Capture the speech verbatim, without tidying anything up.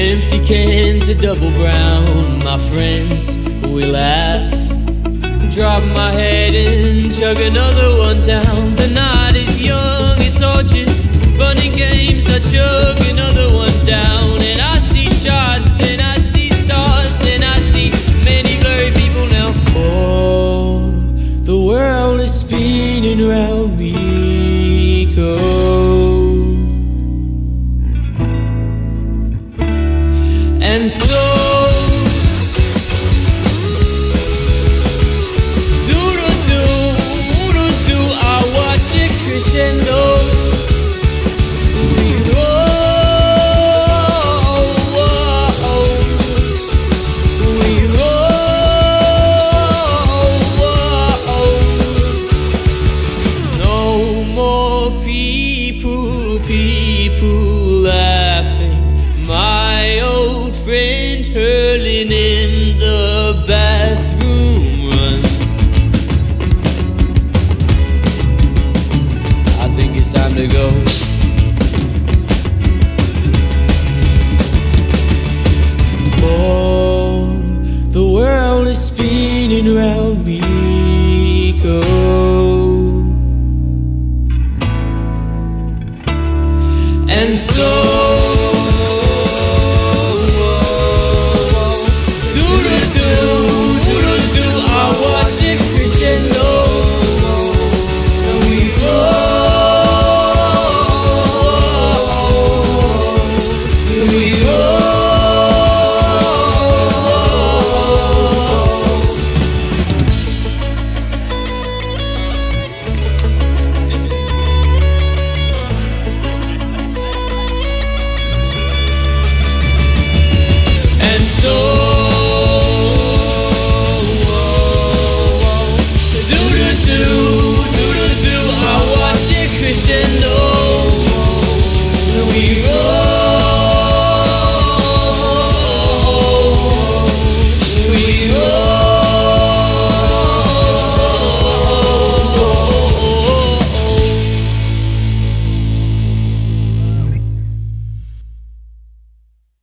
Empty cans of double brown, my friends, we laugh. Drop my head and chug another one down. The night is young, it's all just fun and games. I chug another one down, and I see shots, then I see stars, then I see many blurry people now fall. The world is spinning round me, oh. And so hurling in the bathroom run. I think it's time to go. Oh, the world is spinning round me, oh. And so